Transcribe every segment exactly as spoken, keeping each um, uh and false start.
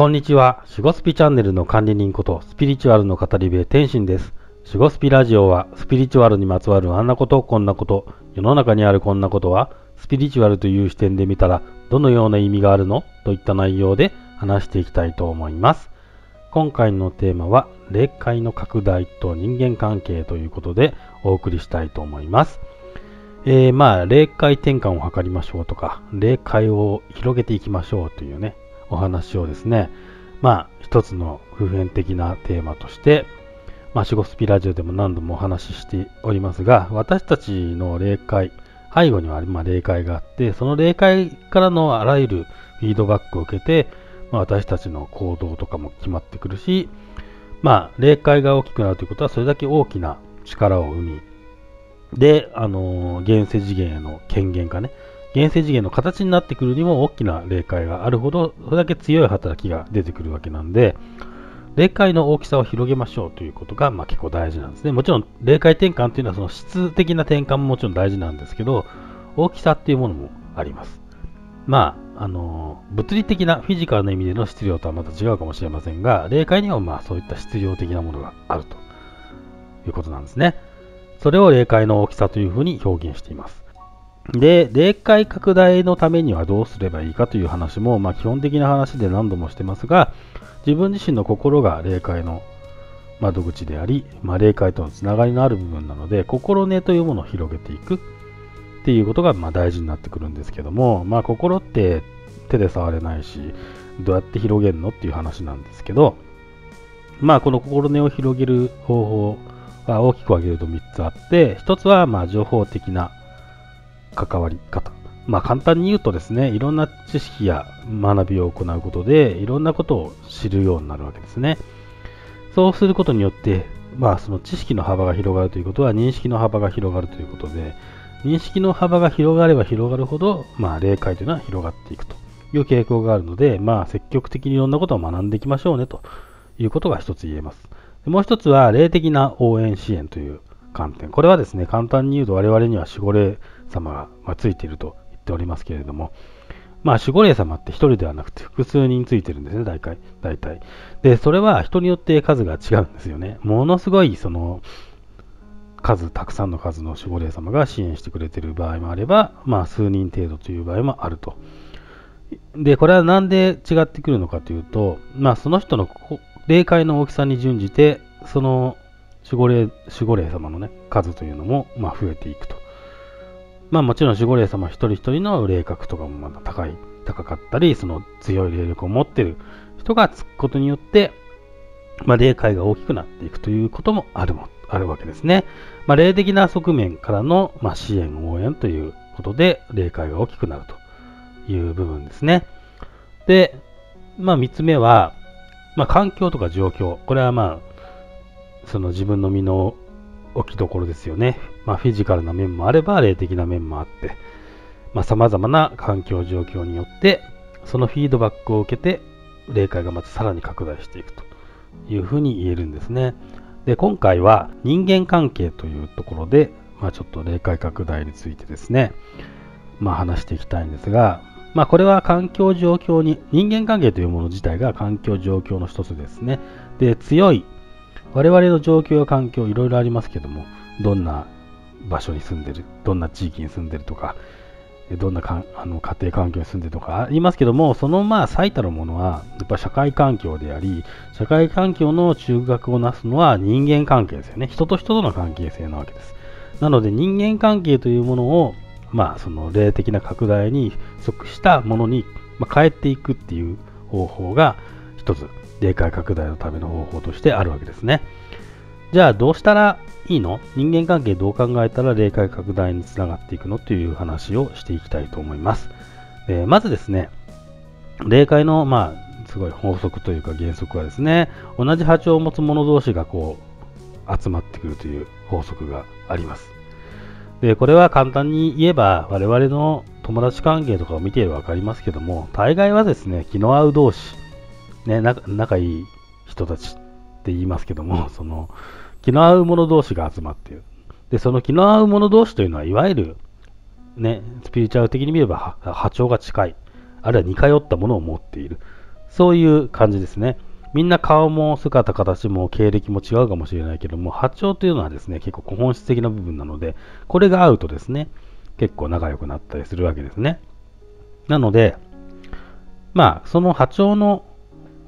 こんにちは。シュゴスピチャンネルの管理人ことスピリチュアルの語り部天心です。シュゴスピラジオはスピリチュアルにまつわるあんなことこんなこと、世の中にあるこんなことはスピリチュアルという視点で見たらどのような意味があるのといった内容で話していきたいと思います。今回のテーマは霊界の拡大と人間関係ということでお送りしたいと思います。えー、まあ霊界転換を図りましょうとか霊界を広げていきましょうというねお話をですね、まあ一つの普遍的なテーマとして、まあ、シュゴスピラジオでも何度もお話ししておりますが、私たちの霊界、背後にはまあ霊界があって、その霊界からのあらゆるフィードバックを受けて、まあ、私たちの行動とかも決まってくるし、まあ霊界が大きくなるということはそれだけ大きな力を生み、で、あのー、現世次元への権限がね、現世次元の形になってくるにも大きな霊界があるほどそれだけ強い働きが出てくるわけなんで、霊界の大きさを広げましょうということがまあ結構大事なんですね。もちろん霊界転換というのはその質的な転換ももちろん大事なんですけど、大きさっていうものもあります。まああの物理的なフィジカルな意味での質量とはまた違うかもしれませんが、霊界にはまあそういった質量的なものがあるということなんですね。それを霊界の大きさというふうに表現しています。で、霊界拡大のためにはどうすればいいかという話も、まあ、基本的な話で何度もしてますが、自分自身の心が霊界の窓口であり、まあ、霊界とのつながりのある部分なので、心根というものを広げていくっていうことがまあ大事になってくるんですけども、まあ、心って手で触れないし、どうやって広げるのっていう話なんですけど、まあ、この心根を広げる方法は大きく分けるとみっつあって、ひとつはまあ情報的な関わり方、まあ、簡単に言うとですね、いろんな知識や学びを行うことでいろんなことを知るようになるわけですね。そうすることによって、まあ、その知識の幅が広がるということは認識の幅が広がるということで、認識の幅が広がれば広がるほど、まあ、霊界というのは広がっていくという傾向があるので、まあ、積極的にいろんなことを学んでいきましょうねということが一つ言えます。もう一つは霊的な応援支援という観点。これはですね、簡単に言うと我々には守護霊様がついていると言っておりますけれども、まあ守護霊様って一人ではなくて複数人ついてるんですね、大体。大体。で、それは人によって数が違うんですよね。ものすごいその数、たくさんの数の守護霊様が支援してくれている場合もあれば、まあ数人程度という場合もあると。で、これはなんで違ってくるのかというと、まあその人の霊界の大きさに準じて、その守護霊、守護霊様のね、数というのもまあ増えていくと。まあもちろん守護霊様一人一人の霊格とかもまた高い、高かったり、その強い霊力を持っている人がつくことによって、まあ霊界が大きくなっていくということもあるも、あるわけですね。まあ霊的な側面からのまあ支援、応援ということで霊界が大きくなるという部分ですね。で、まあ三つ目は、まあ環境とか状況。これはまあ、その自分の身の置きどころですよね。まあ、フィジカルな面もあれば霊的な面もあって、まあ、様々な環境状況によってそのフィードバックを受けて霊界がまたさらに拡大していくというふうに言えるんですね。で、今回は人間関係というところで、まあ、ちょっと霊界拡大についてですね、まあ、話していきたいんですが、まあ、これは環境状況に人間関係というもの自体が環境状況の一つですね。で、強い我々の状況や環境いろいろありますけども、どんな場所に住んでる、どんな地域に住んでるとか、どんなかあの家庭環境に住んでるとかありますけども、そのまあ最たるものはやっぱ社会環境であり、社会環境の中核をなすのは人間関係ですよね。人と人との関係性なわけです。なので人間関係というものを、まあその霊的な拡大に即したものに変えていくっていう方法が一つ霊界拡大のための方法としてあるわけですね。じゃあどうしたらいいの？人間関係どう考えたら霊界拡大につながっていくの？という話をしていきたいと思います。えー、まずですね、霊界のまあすごい法則というか原則はですね、同じ波長を持つ者同士がこう集まってくるという法則があります。で、これは簡単に言えば我々の友達関係とかを見ていれば分かりますけども、大概はですね、気の合う同士、ね、仲, 仲いい人たちって言いますけども、その気の合う者同士が集まっている。で、その気の合う者同士というのはいわゆる、ね、スピリチュアル的に見れば波長が近い、あるいは似通ったものを持っている、そういう感じですね。みんな顔も姿形も経歴も違うかもしれないけども、波長というのはですね、結構本質的な部分なので、これが合うとですね、結構仲良くなったりするわけですね。なので、まあ、その波長の、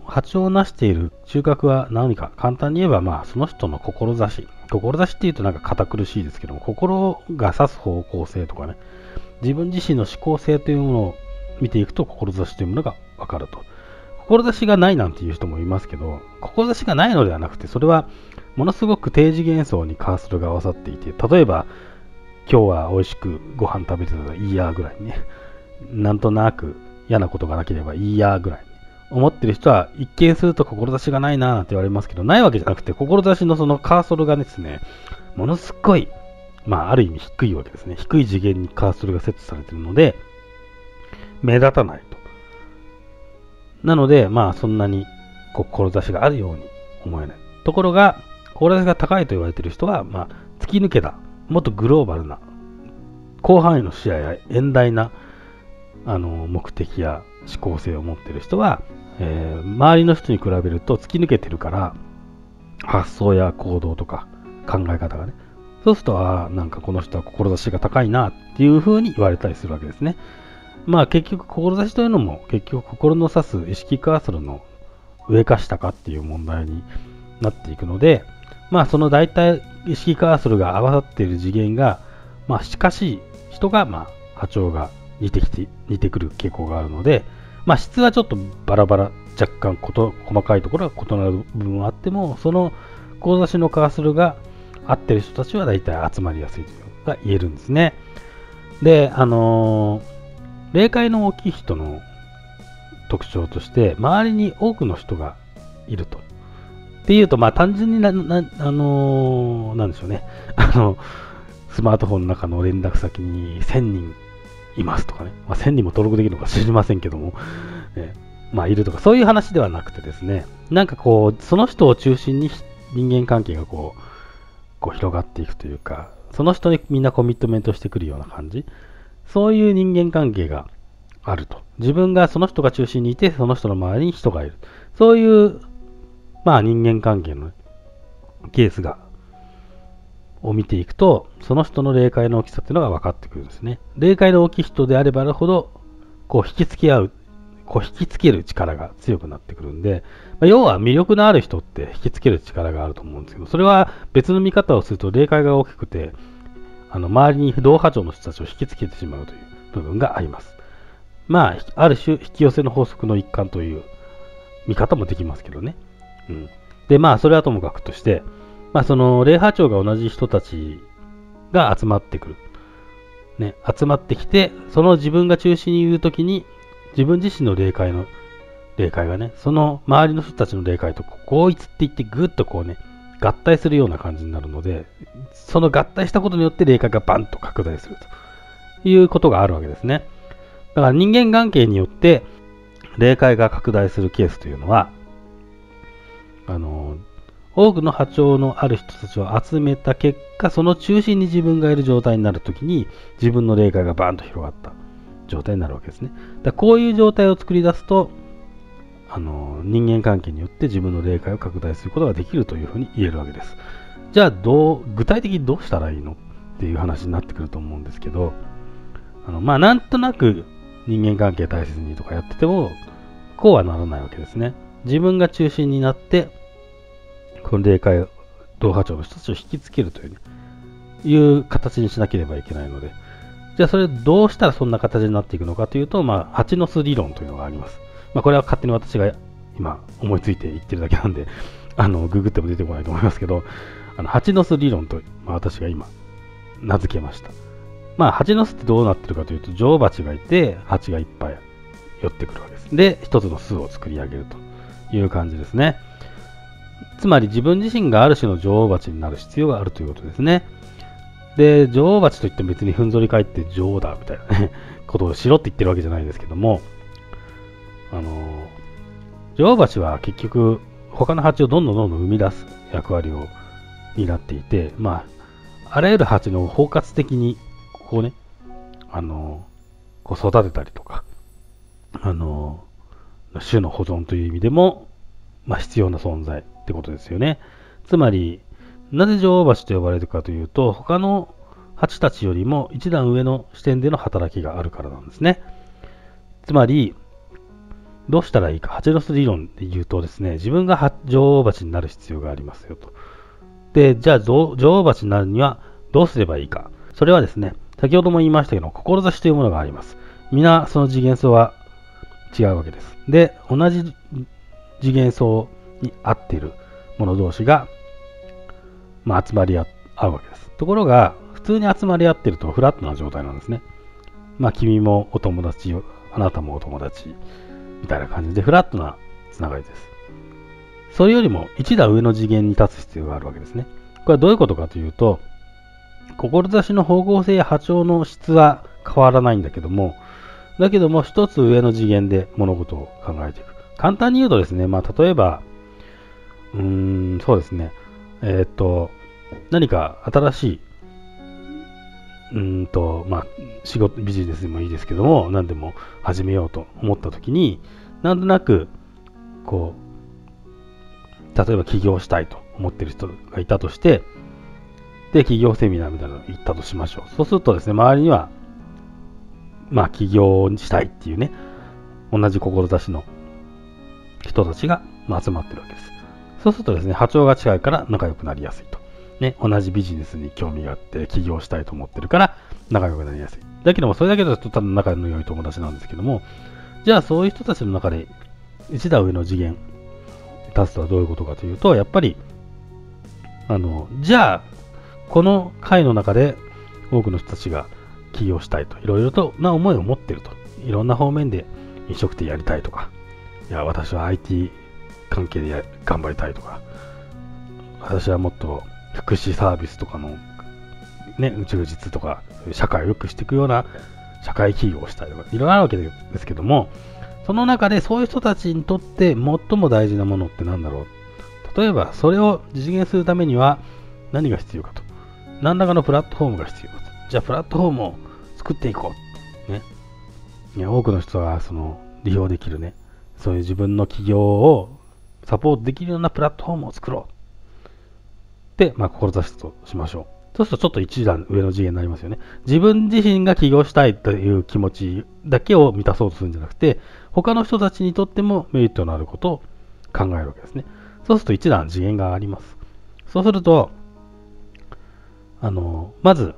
波長を成している中核は何か、簡単に言えば、まあ、その人の志。志っていうとなんか堅苦しいですけども、心が指す方向性とかね、自分自身の思考性というものを見ていくと、志というものがわかると。志がないなんていう人もいますけど、志がないのではなくて、それはものすごく低次元層にカーソルが合わさっていて、例えば、今日は美味しくご飯食べてたらいいやぐらいね、なんとなく嫌なことがなければいいやぐらい思ってる人は、一見すると志がないなーなんて言われますけど、ないわけじゃなくて、志のそのカーソルがですね、ものすごい、まあある意味低いわけですね。低い次元にカーソルがセットされているので、目立たないと。なので、まあそんなに志があるように思えない。ところが、志が高いと言われている人は、まあ突き抜けた、もっとグローバルな、広範囲の視野や遠大なあの目的や思考性を持っている人は、えー、周りの人に比べると突き抜けてるから、発想や行動とか考え方がね、そうすると、ああ、なんかこの人は志が高いなっていうふうに言われたりするわけですね。まあ結局、志というのも、結局、心の指す意識カーソルの上か下かっていう問題になっていくので、まあその大体意識カーソルが合わさっている次元が、まあ近しい人が、まあ波長が似てきて、似てくる傾向があるので、まあ質はちょっとバラバラ、若干こと細かいところが異なる部分はあっても、その志のカーソルが合ってる人たちは大体集まりやすいというのが言えるんですね。で、あのー、霊界の大きい人の特徴として、周りに多くの人がいると。っていうと、まあ単純にな、な、あのー、なんでしょうね。あの、スマートフォンの中の連絡先にせんにん、いますとかね、まあ、せんにんも登録できるのか知りませんけども、えー、まあいるとかそういう話ではなくてですね、なんかこうその人を中心に人間関係がこう、こう広がっていくというか、その人にみんなコミットメントしてくるような感じ、そういう人間関係があると、自分がその人が中心にいて、その人の周りに人がいる、そういうまあ人間関係のケースがを見ていくと、その人の霊界の大きさっていうのが分かってくるんですね。霊界の大きい人であればあるほど、こう引きつけ合う、こう引きつける力が強くなってくるんで、まあ、要は魅力のある人って引きつける力があると思うんですけど、それは別の見方をすると霊界が大きくて、あの周りに同波長の人たちを引きつけてしまうという部分があります。まあ、ある種引き寄せの法則の一環という見方もできますけどね。うん。で、まあ、それはともかくとして、まあその霊波長が同じ人たちが集まってくる、ね、集まってきて、その自分が中心にいるときに、自分自身の霊界の霊界がね、その周りの人たちの霊界と合一っていって、ぐっとこうね、合体するような感じになるので、その合体したことによって霊界がバンと拡大するということがあるわけですね。だから人間関係によって霊界が拡大するケースというのは、あの多くの波長のある人たちを集めた結果、その中心に自分がいる状態になるときに、自分の霊界がバーンと広がった状態になるわけですね。だこういう状態を作り出すと、あの人間関係によって自分の霊界を拡大することができるというふうに言えるわけです。じゃあどう、具体的にどうしたらいいのっていう話になってくると思うんですけど、あのまあなんとなく人間関係大切にとかやってても、こうはならないわけですね。自分が中心になって、この霊界同波長の人たちを引きつけるという、ね、いう形にしなければいけないので、じゃあそれどうしたらそんな形になっていくのかというと、まあ、蜂の巣理論というのがあります。まあ、これは勝手に私が今思いついて言ってるだけなんで、あのググっても出てこないと思いますけど、あの蜂の巣理論と、まあ、私が今名付けました。まあ、蜂の巣ってどうなってるかというと、女王蜂がいて、蜂がいっぱい寄ってくるわけです。で、一つの巣を作り上げるという感じですね。つまり自分自身がある種の女王蜂になる必要があるということですね。で、女王蜂といっても別にふんぞり返って女王だみたいな、ね、ことをしろって言ってるわけじゃないですけども、あの女王蜂は結局他の蜂をどんどんどんどん生み出す役割を担っていて、まああらゆる蜂の包括的にこうね、あのこう育てたりとか、あの種の保存という意味でも、まあ、必要な存在ってことですよね。つまり、なぜ女王蜂と呼ばれるかというと、他の蜂たちよりも一段上の視点での働きがあるからなんですね。つまり、どうしたらいいか、蜂ロス理論で言うとですね、自分が女王蜂になる必要がありますよと。で、じゃあ女王蜂になるにはどうすればいいか。それはですね、先ほども言いましたけど、志というものがあります。皆、その次元層は違うわけです。で、同じ次元層に合っているもの同士が、まあ、集まり合うわけです。ところが、普通に集まり合っているとフラットな状態なんですね。まあ、君もお友達、あなたもお友達、みたいな感じでフラットなつながりです。それよりも一段上の次元に立つ必要があるわけですね。これはどういうことかというと、志の方向性や波長の質は変わらないんだけども、だけども一つ上の次元で物事を考えていく。簡単に言うとですね、まあ、例えば、うーん、そうですね、えー、っと、何か新しい、うーんと、まあ、仕事、ビジネスでもいいですけども、何でも始めようと思ったときに、なんとなく、こう、例えば起業したいと思ってる人がいたとして、で、企業セミナーみたいなのに行ったとしましょう。そうするとですね、周りには、まあ、起業したいっていうね、同じ志の人たちが集まってるわけです。そうするとですね、波長が違うから仲良くなりやすいと。ね、同じビジネスに興味があって、起業したいと思ってるから仲良くなりやすい。だけども、それだけだとただ仲の良い友達なんですけども、じゃあそういう人たちの中で一段上の次元立つとはどういうことかというと、やっぱり、あの、じゃあ、この会の中で多くの人たちが起業したいと、いろいろとな思いを持っていると、いろんな方面で飲食店やりたいとか、いや私は アイティー 関係でや頑張りたいとか、私はもっと福祉サービスとかの、ね、充実とか、社会を良くしていくような社会起業をしたいとか、いろいろあるわけですけども、その中でそういう人たちにとって最も大事なものって何だろう。例えばそれを実現するためには何が必要かと。何らかのプラットフォームが必要です。じゃあプラットフォームを作っていこう。ね。いや多くの人がその利用できるね、そういう自分の起業をサポートできるようなプラットフォームを作ろう。で、まあ、志としましょう。そうするとちょっと一段上の次元になりますよね。自分自身が起業したいという気持ちだけを満たそうとするんじゃなくて、他の人たちにとってもメリットのあることを考えるわけですね。そうすると一段次元が上がります。そうすると、あのまず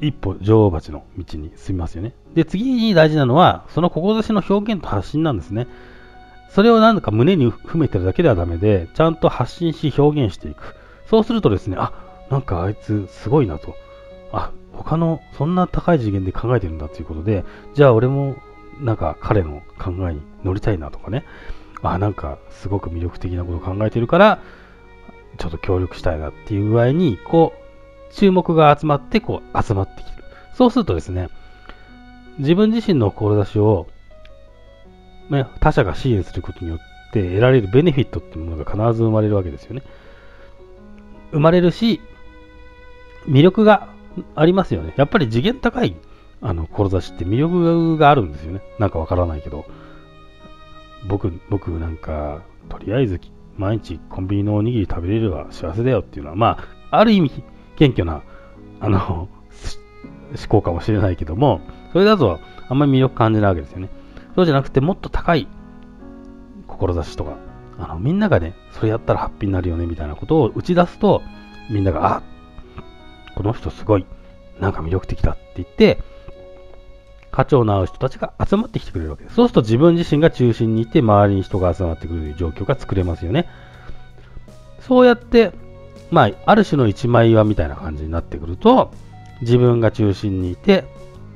一歩女王蜂の道に進みますよね。で次に大事なのはその志の表現と発信なんですね。それを何か胸に踏めてるだけではダメで、ちゃんと発信し表現していく。そうするとですね、あ、なんかあいつすごいなと、あ、他のそんな高い次元で考えてるんだということで、じゃあ俺もなんか彼の考えに乗りたいなとかね、あ、なんかすごく魅力的なことを考えてるからちょっと協力したいなっていう具合にこう注目が集まって、こう、集まってきてる。そうするとですね、自分自身の志を、ね、他者が支援することによって得られるベネフィットっていうものが必ず生まれるわけですよね。生まれるし、魅力がありますよね。やっぱり次元高い、あの、志って魅力があるんですよね。なんかわからないけど、僕、僕なんか、とりあえず毎日コンビニのおにぎり食べれれば幸せだよっていうのは、まあ、ある意味、謙虚なあの思考かもしれないけども、それだとあんまり魅力感じないわけですよね。そうじゃなくて、もっと高い志とか、あのみんながね、それやったらハッピーになるよねみたいなことを打ち出すと、みんなが、あ、この人すごい、なんか魅力的だって言って、波長の合う人たちが集まってきてくれるわけです。そうすると自分自身が中心にいて、周りに人が集まってくるという状況が作れますよね。そうやって、まあ、ある種の一枚岩みたいな感じになってくると、自分が中心にいて、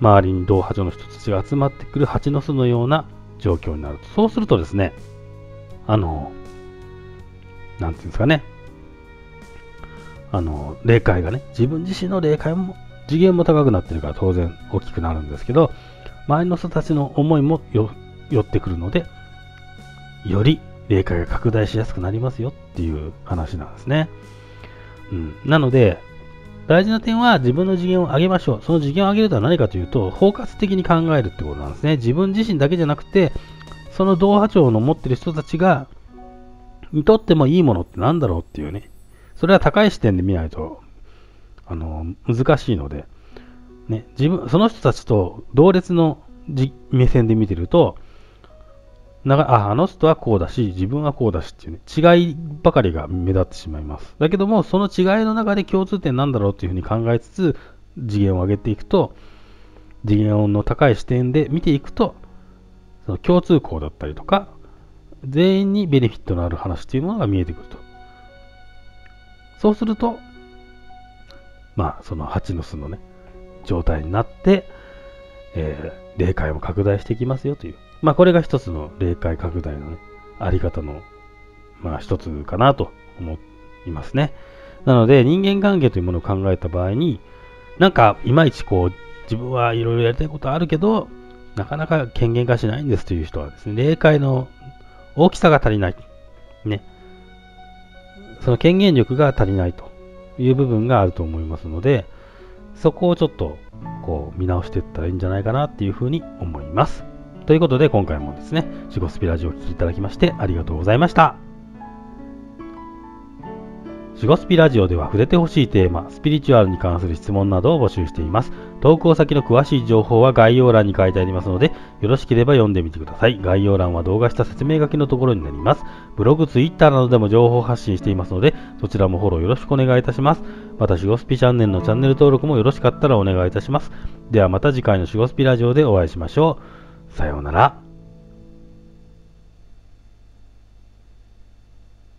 周りに同波長の人たちが集まってくる蜂の巣のような状況になると。そうするとですね、あの、なんていうんですかね、あの、霊界がね、自分自身の霊界も、次元も高くなってるから当然大きくなるんですけど、周りの人たちの思いもよ寄ってくるので、より霊界が拡大しやすくなりますよっていう話なんですね。うん、なので大事な点は自分の次元を上げましょう。その次元を上げるとは何かというと、包括的に考えるってことなんですね。自分自身だけじゃなくて、その同波長の持ってる人たちがにとってもいいものってなんだろうっていうね、それは高い視点で見ないとあの難しいので、ね、自分その人たちと同列のじ目線で見てると、ながああの人はこうだし自分はこうだしっていう、ね、違いばかりが目立ってしまいます。だけどもその違いの中で共通点なんだろうっていうふうに考えつつ次元を上げていくと、次元の高い視点で見ていくと、その共通項だったりとか全員にベネフィットのある話というものが見えてくると。そうするとまあその蜂の巣のね状態になって、えー、霊界も拡大していきますよという、まあこれが一つの霊界拡大のねあり方のまあ一つかなと思いますね。なので人間関係というものを考えた場合に、なんかいまいちこう自分はいろいろやりたいことあるけどなかなか権限化しないんですという人はですね、霊界の大きさが足りないね、その権限力が足りないという部分があると思いますので、そこをちょっとこう見直していったらいいんじゃないかなっていうふうに思います。ということで今回もですね自己スピラジオをお聴きいただきましてありがとうございました。自己スピラジオでは触れてほしいテーマ、スピリチュアルに関する質問などを募集しています。投稿先の詳しい情報は概要欄に書いてありますので、よろしければ読んでみてください。概要欄は動画下説明書きのところになります。ブログ、ツイッターなどでも情報発信していますので、そちらもフォローよろしくお願いいたします。また、シゴスピチャンネルのチャンネル登録もよろしかったらお願いいたします。ではまた次回のシゴスピラジオでお会いしましょう。さようなら。